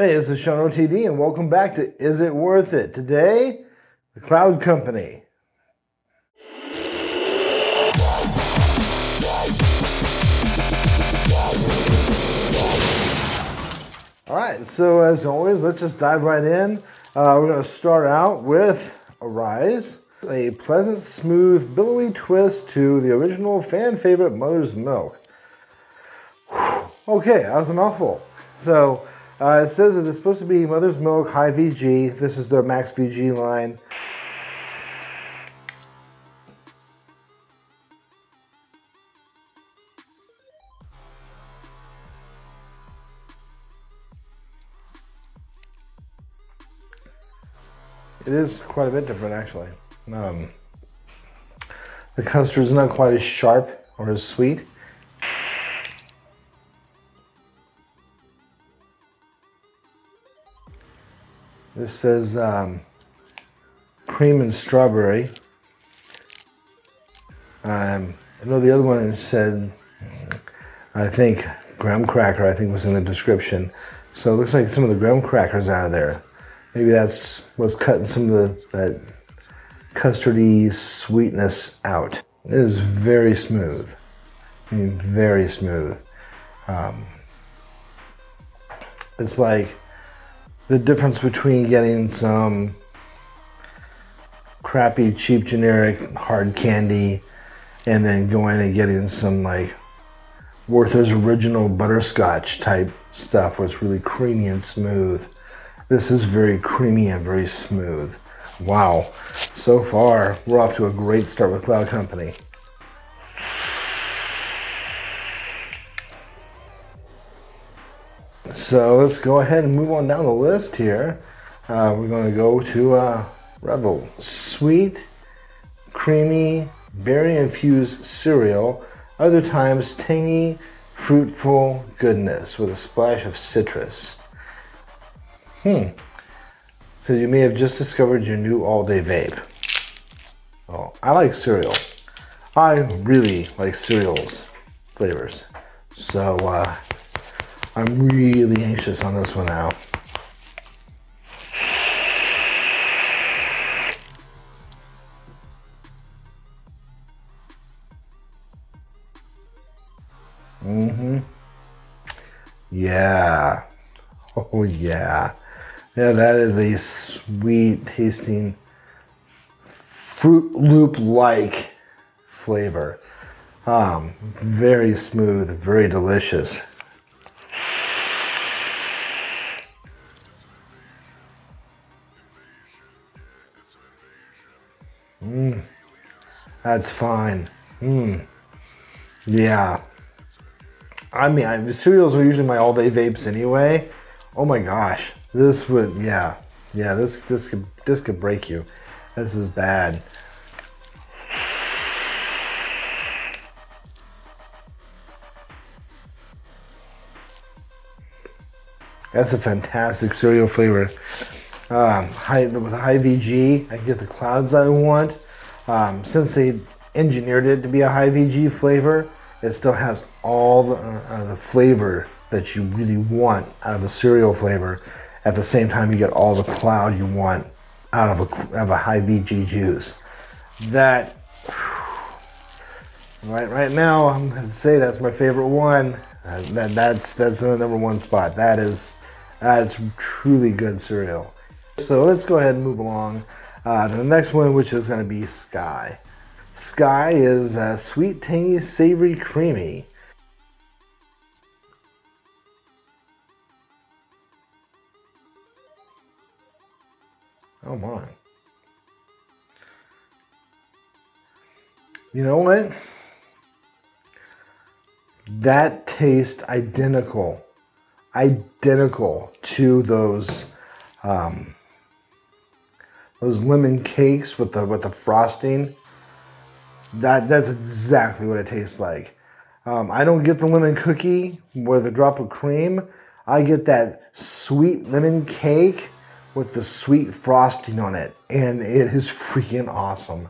Hey, this is Sean OTD and welcome back to Is It Worth It? Today, the Cloud Company. Alright, so as always, let's just dive right in. We're going to start out with Arise, a pleasant, smooth, billowy twist to the original fan favorite Mother's Milk. Whew. Okay, that was a mouthful. So, it says that it's supposed to be Mother's Milk High VG. This is their max VG line. It is quite a bit different, actually. The custard is not quite as sharp or as sweet. This says cream and strawberry. I know the other one said, I think, graham cracker, I think was in the description. So it looks like some of the graham crackers out of there. Maybe that's what's cutting some of that custardy sweetness out. It is very smooth. I mean, very smooth. It's like the difference between getting some crappy, cheap, generic hard candy and then going and getting some like Werther's original butterscotch type stuff where it's really creamy and smooth. This is very creamy and very smooth. Wow. So far, we're off to a great start with Cloud Company. So let's go ahead and move on down the list here. We're going to go to Revel. Sweet, creamy, berry-infused cereal. Other times, tangy, fruitful goodness with a splash of citrus. So you may have just discovered your new all-day vape. Oh, I like cereal. I really like cereals flavors. So, I'm really anxious on this one now. Yeah. Oh yeah. Yeah, that is a sweet tasting Fruit Loop-like flavor. Very smooth, very delicious. That's fine. Yeah. I mean, cereals are usually my all-day vapes anyway. Oh my gosh, this would, yeah. This could break you. This is bad. That's a fantastic cereal flavor. With high VG, I can get the clouds I want. Since they engineered it to be a high VG flavor, it still has all the flavor that you really want out of a cereal flavor. At the same time, you get all the cloud you want out of a high VG juice. That, right now, I'm gonna say that's my favorite one. That's the number one spot. That's truly good cereal. So let's go ahead and move along to the next one, which is going to be Sky. Sky is sweet, tangy, savory, creamy. Oh my. You know what? That tastes identical to those lemon cakes with the frosting. That's exactly what it tastes like. I don't get the lemon cookie with a drop of cream. I get that sweet lemon cake with the sweet frosting on it, and it is freaking awesome,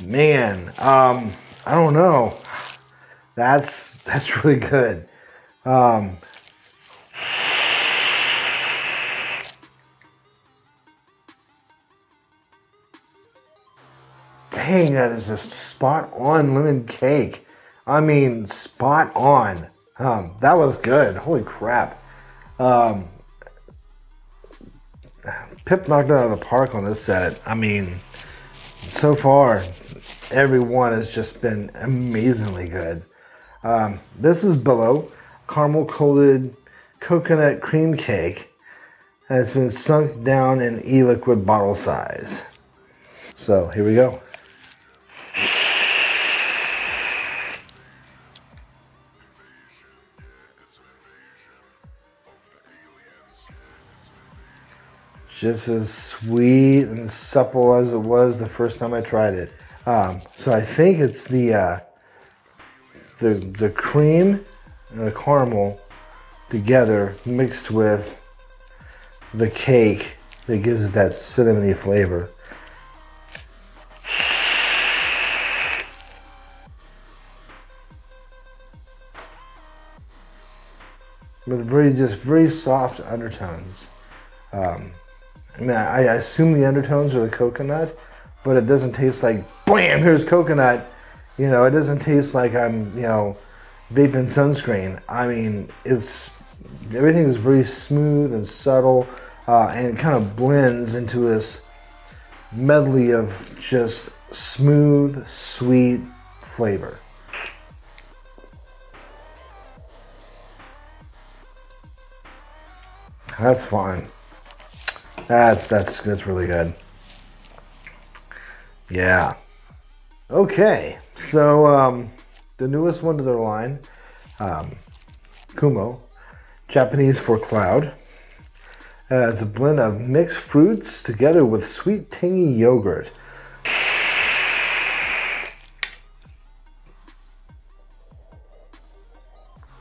man. I don't know. That's really good. dang, that is just spot on lemon cake. I mean, spot on. That was good. Holy crap. Pip knocked it out of the park on this set. I mean, so far, everyone has just been amazingly good. This is Below, caramel coated coconut cream cake. And it's been sunk down in e-liquid bottle size. So here we go. Just as sweet and supple as it was the first time I tried it. So I think it's the cream and the caramel together mixed with the cake that gives it that cinnamony flavor. With very soft undertones. I mean, I assume the undertones are the coconut, but it doesn't taste like, blam, here's coconut. You know, it doesn't taste like I'm, you know, vaping sunscreen. I mean, it's, everything is very smooth and subtle, and it kind of blends into this medley of just smooth, sweet flavor. That's fine. That's really good. Yeah. Okay, so the newest one to their line, Kumo, Japanese for cloud. It's a blend of mixed fruits together with sweet tangy yogurt.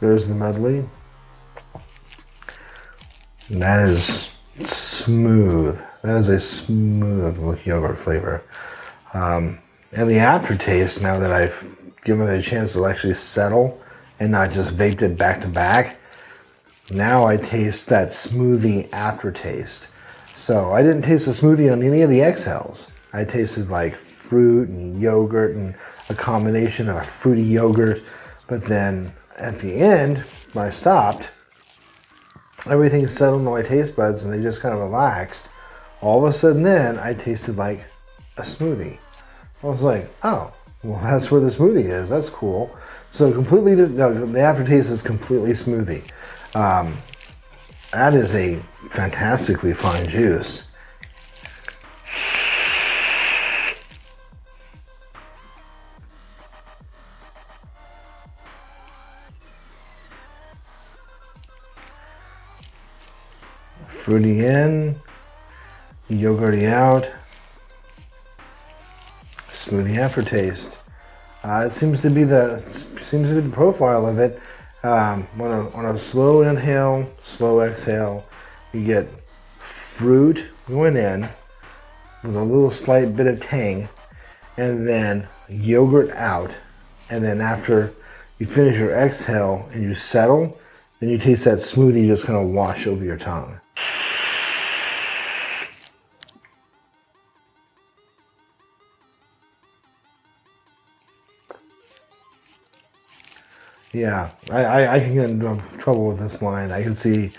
There's the medley. And that is smooth. That is a smooth yogurt flavor. And the aftertaste, now that I've given it a chance to actually settle and not just vaped it back to back, now I taste that smoothie aftertaste. So I didn't taste the smoothie on any of the exhales. I tasted like fruit and yogurt and a combination of a fruity yogurt. But then at the end, when I stopped, everything settled on my taste buds and they just kind of relaxed. All of a sudden then, I tasted like a smoothie. I was like, oh, well, that's where the smoothie is. That's cool. So completely, the aftertaste is completely smoothie. That is a fantastically fine juice. Fruity in, yogurty out, smoothie aftertaste. It seems to be the profile of it. On a slow inhale, slow exhale, you get fruit going in with a little slight bit of tang, and then yogurt out. And then after you finish your exhale and you settle, then you taste that smoothie just kind of wash over your tongue. Yeah, I can get into trouble with this line. I can see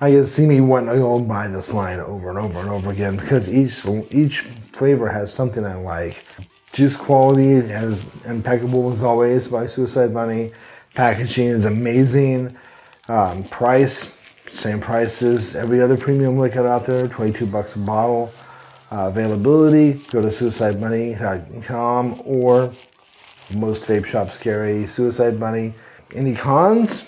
me wanting to go buy this line over and over and over again, because each flavor has something I like. Juice quality is impeccable as always by Suicide Bunny. Packaging is amazing. Price, same price as every other premium liquid out there, 22 bucks a bottle. Availability, go to suicidebunny.com or most vape shops carry Suicide Bunny. Any cons?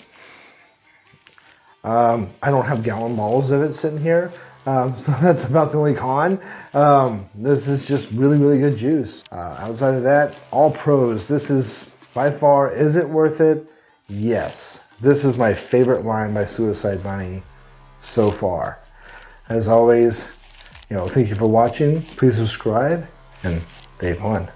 I don't have gallon bottles of it sitting here, so that's about the only con. This is just really good juice. Outside of that, all pros. This is by far, is it worth it? Yes. This is my favorite line by Suicide Bunny so far. As always, you know, thank you for watching. Please subscribe, and they've won.